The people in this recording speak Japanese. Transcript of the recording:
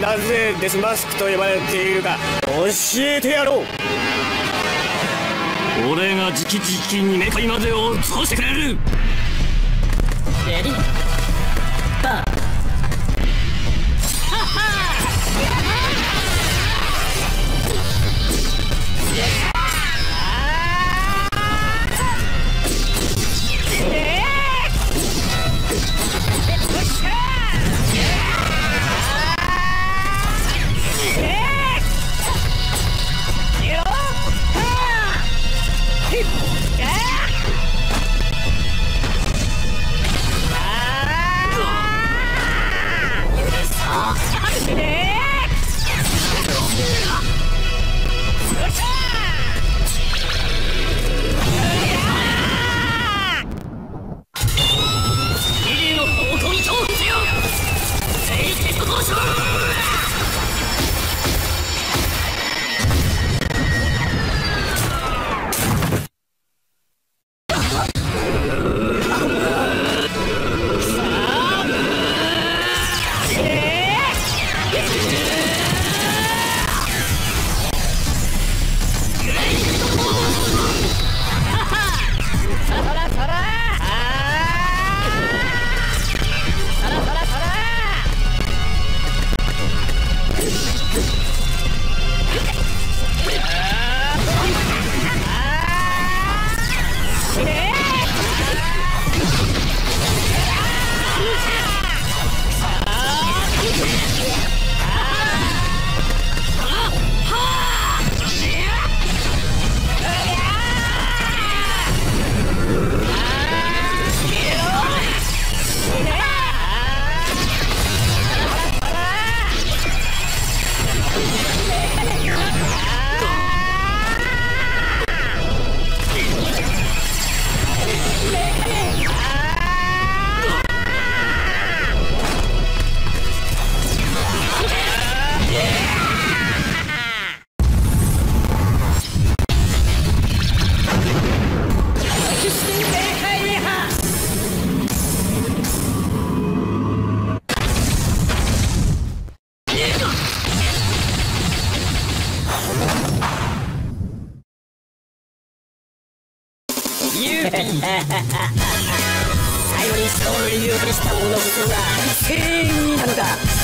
がなぜデスマスクと呼ばれているか教えてやろう。俺が直々にメカイまでを通してくれる。レディーバー最後にストーリーを消した者こそが正義なのだ。